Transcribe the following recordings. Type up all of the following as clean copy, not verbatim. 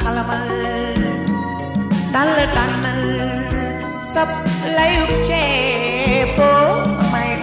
halamal dal tanal sab layuk che po mai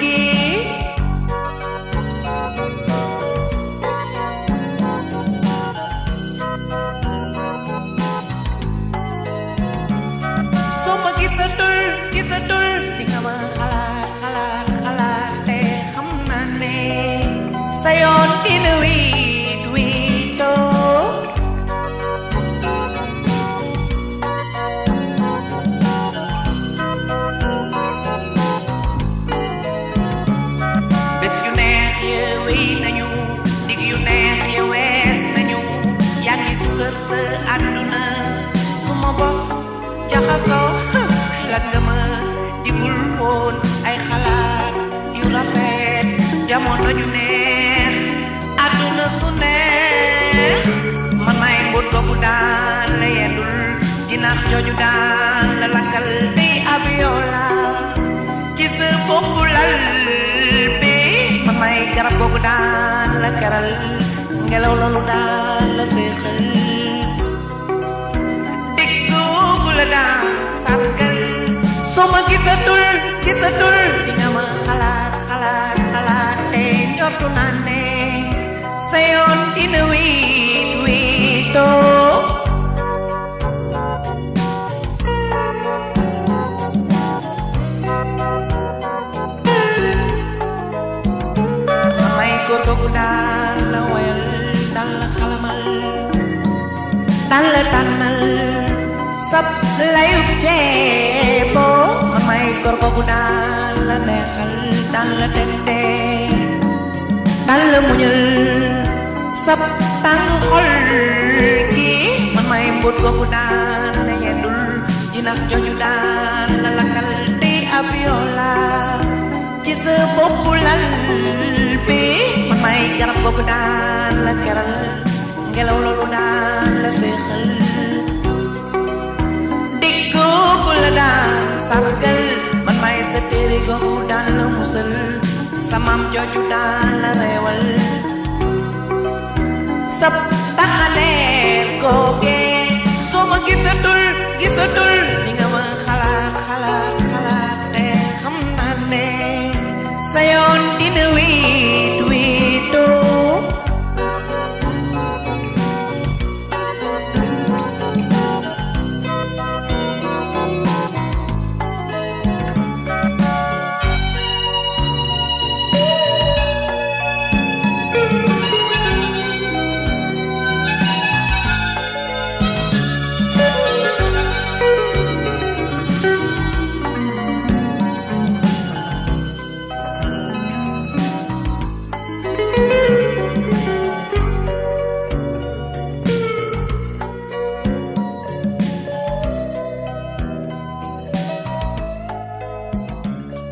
ki soma kisatul dingama sayon kinuwi-duwi to bes yunehye winanyu dig yunehye wes nanyu yaki suker se anduna suma bos jaxaso lagama digul won ay xalaat yu rafet jamono ju ne aduna sune manay goddo budan layedul dinax joju daan la lakal bi abiola ci se populal bi manay garab gogu daan la keral ngelaw lolu daan la fexal diggu bula daan sakkal soma gisatul dinga ma xalaat te jotu nane sayon tinuwi-duwi to mamay gorgo gudan la wayal dal xalamal dal tanal sab layuk jebo mamay gorgo gudan la neexal dal tente dal muñul sab tang hol ki manay mbot gogu daan la yendul dinax joju daan la lakal te abiola ci se populal bi manay garab gogu daan la keral ngelaw lolu daan la fexal diggu la daan sargal manay se tere gogu daan la musal samam joju daan la rewal sab tahane goge soma gisatul dinga ma xalaat te xam naa ne sayoon